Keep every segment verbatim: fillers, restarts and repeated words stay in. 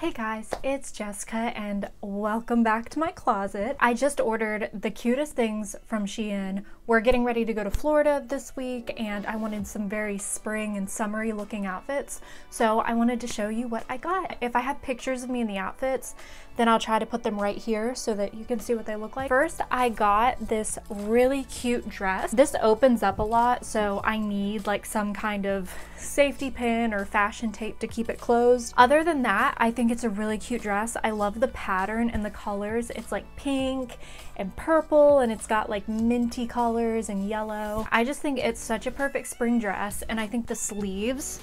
Hey guys, it's Jessica and welcome back to my closet. I just ordered the cutest things from Shein. We're getting ready to go to Florida this week and I wanted some very spring and summery looking outfits. So I wanted to show you what I got. If I have pictures of me in the outfits, then I'll try to put them right here so that you can see what they look like. First, I got this really cute dress. This opens up a lot, so I need like some kind of safety pin or fashion tape to keep it closed. Other than that, I think it's a really cute dress. I love the pattern and the colors. It's like pink and purple and it's got like minty colors and yellow. I just think it's such a perfect spring dress, and I think the sleeves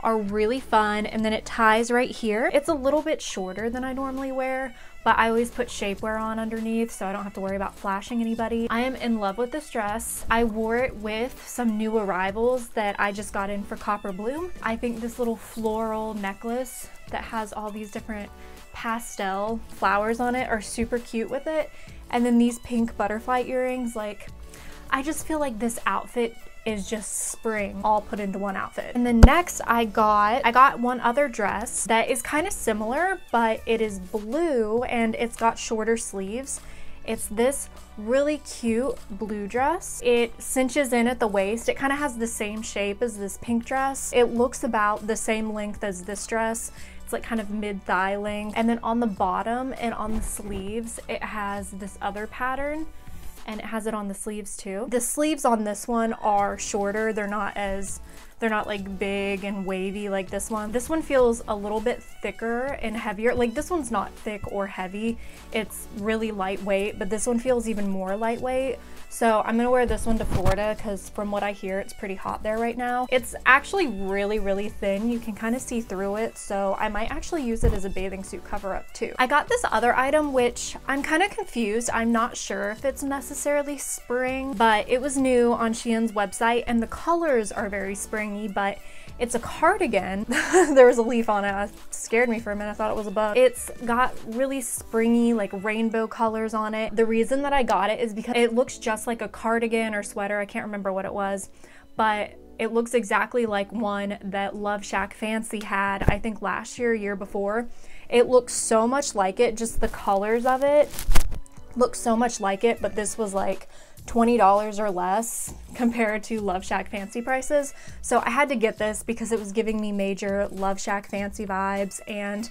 are really fun, and then it ties right here. It's a little bit shorter than I normally wear, but I always put shapewear on underneath so I don't have to worry about flashing anybody. I am in love with this dress. I wore it with some new arrivals that I just got in for Copper Bloom. I think this little floral necklace that has all these different pastel flowers on it are super cute with it. And then these pink butterfly earrings, like, I just feel like this outfit is just spring all put into one outfit. And then next I got I got one other dress that is kind of similar, but it is blue and it's got shorter sleeves. It's this really cute blue dress. It cinches in at the waist. It kind of has the same shape as this pink dress. It looks about the same length as this dress. It's like kind of mid-thigh length. And then on the bottom and on the sleeves, it has this other pattern, and it has it on the sleeves too. The sleeves on this one are shorter. They're not as, they're not like big and wavy like this one. This one feels a little bit thicker and heavier. Like, this one's not thick or heavy. It's really lightweight, but this one feels even more lightweight. So I'm gonna wear this one to Florida because from what I hear, it's pretty hot there right now. It's actually really, really thin. You can kind of see through it. So I might actually use it as a bathing suit cover up too. I got this other item, which I'm kind of confused. I'm not sure if it's necessarily spring, but it was new on Shein's website and the colors are very springy, but it's a cardigan. There was a leaf on it. It scared me for a minute. I thought it was a bug. It's got really springy, like rainbow colors on it. The reason that I got it is because it looks just like a cardigan or sweater. I can't remember what it was, but it looks exactly like one that LoveShackFancy had, I think last year, year before. It looks so much like it. Just the colors of it look so much like it, but this was like twenty dollars or less compared to LoveShackFancy prices. So I had to get this because it was giving me major LoveShackFancy vibes, and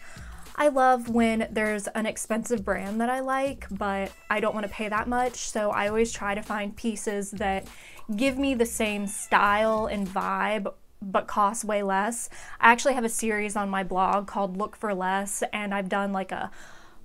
I love when there's an expensive brand that I like, but I don't want to pay that much. So I always try to find pieces that give me the same style and vibe, but cost way less. I actually have a series on my blog called Look for Less, and I've done like a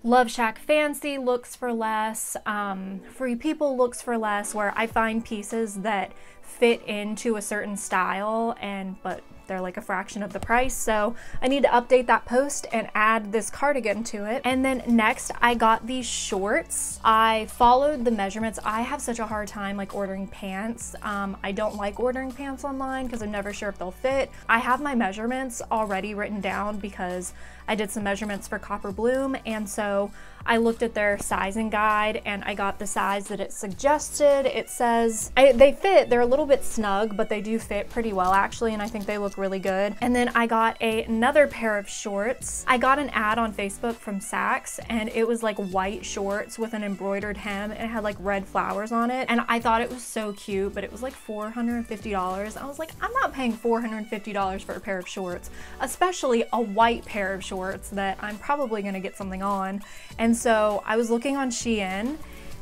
LoveShackFancy looks for less, um, Free People looks for less, where I find pieces that fit into a certain style and but they're like a fraction of the price. So I need to update that post and add this cardigan to it. And then next I got these shorts. I followed the measurements. I have such a hard time like ordering pants. Um, I don't like ordering pants online because I'm never sure if they'll fit. I have my measurements already written down because I did some measurements for Copper Bloom, and so I looked at their sizing guide and I got the size that it suggested. It says I, they fit. They're a little bit snug, but they do fit pretty well actually, and I think they look really good. And then I got a, another pair of shorts. I got an ad on Facebook from Saks, and it was like white shorts with an embroidered hem, and it had like red flowers on it, and I thought it was so cute, but it was like four hundred fifty dollars. I was like, I'm not paying four hundred fifty dollars for a pair of shorts, especially a white pair of shorts that I'm probably gonna get something on. And so I was looking on Shein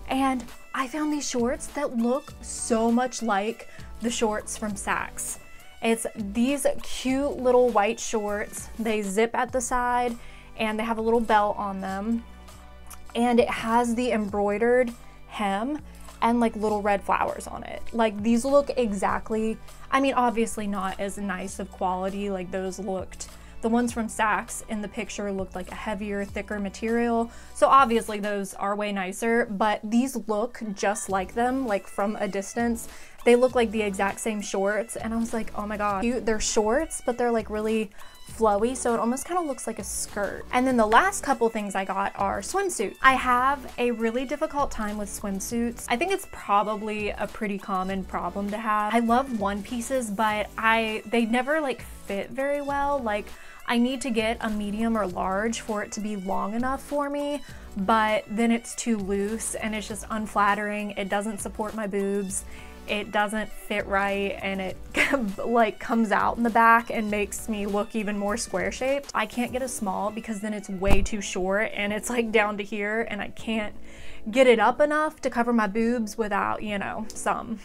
and I found these shorts that look so much like the shorts from Saks. It's these cute little white shorts. They zip at the side and they have a little belt on them, and it has the embroidered hem and like little red flowers on it. Like, these look exactly, I mean, obviously not as nice of quality. Like, those looked, the ones from Saks in the picture looked like a heavier, thicker material. So obviously those are way nicer, but these look just like them, like from a distance. They look like the exact same shorts, and I was like, oh my god, cute. They're shorts, but they're like really flowy, so it almost kind of looks like a skirt. And then the last couple things I got are swimsuits. I have a really difficult time with swimsuits. I think it's probably a pretty common problem to have. I love one pieces, but I they never like fit very well. Like, I need to get a medium or large for it to be long enough for me, but then it's too loose and it's just unflattering. It doesn't support my boobs, it doesn't fit right, and it like comes out in the back and makes me look even more square shaped. I can't get a small because then it's way too short and it's like down to here, and I can't get it up enough to cover my boobs without, you know, some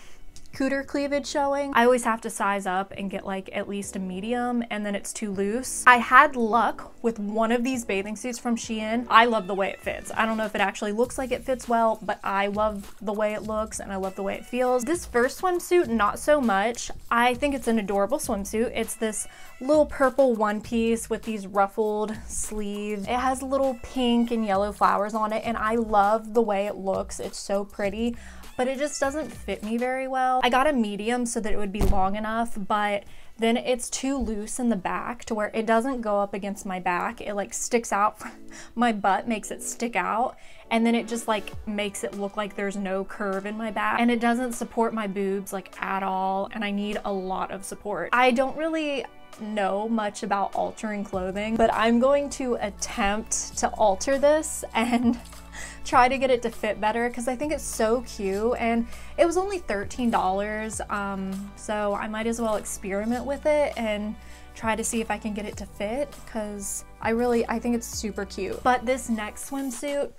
cooter cleavage showing. I always have to size up and get like at least a medium, and then it's too loose. I had luck with one of these bathing suits from Shein. I love the way it fits. I don't know if it actually looks like it fits well, but I love the way it looks and I love the way it feels. This first swimsuit, not so much. I think it's an adorable swimsuit. It's this little purple one piece with these ruffled sleeves. It has little pink and yellow flowers on it, and I love the way it looks. It's so pretty, but it just doesn't fit me very well. I got a medium so that it would be long enough, but then it's too loose in the back to where it doesn't go up against my back. It like sticks out, my butt makes it stick out, and then it just like makes it look like there's no curve in my back, and it doesn't support my boobs like at all, and I need a lot of support. I don't really know much about altering clothing, but I'm going to attempt to alter this and try to get it to fit better because I think it's so cute, and it was only thirteen dollars, um, so I might as well experiment with it and try to see if I can get it to fit because I really, I think it's super cute. But this next swimsuit,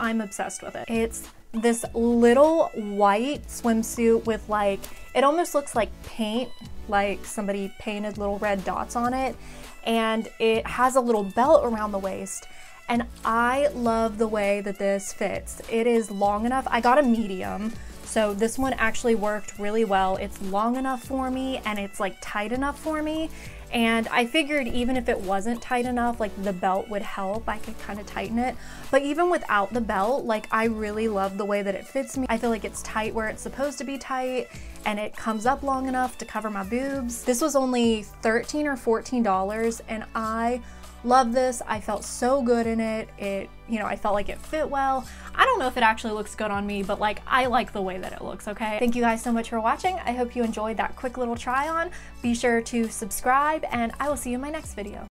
I'm obsessed with it. It's this little white swimsuit with like, it almost looks like paint, like somebody painted little red dots on it, and it has a little belt around the waist. And I love the way that this fits. It is long enough. I got a medium, so this one actually worked really well. It's long enough for me, and it's like tight enough for me. And I figured even if it wasn't tight enough, like the belt would help. I could kind of tighten it. But even without the belt, like I really love the way that it fits me. I feel like it's tight where it's supposed to be tight, and it comes up long enough to cover my boobs. This was only thirteen or fourteen dollars, and I love this. I felt so good in it. It, you know, I felt like it fit well. I don't know if it actually looks good on me, but like I like the way that it looks, okay? Thank you guys so much for watching. I hope you enjoyed that quick little try on. Be sure to subscribe, and I will see you in my next video.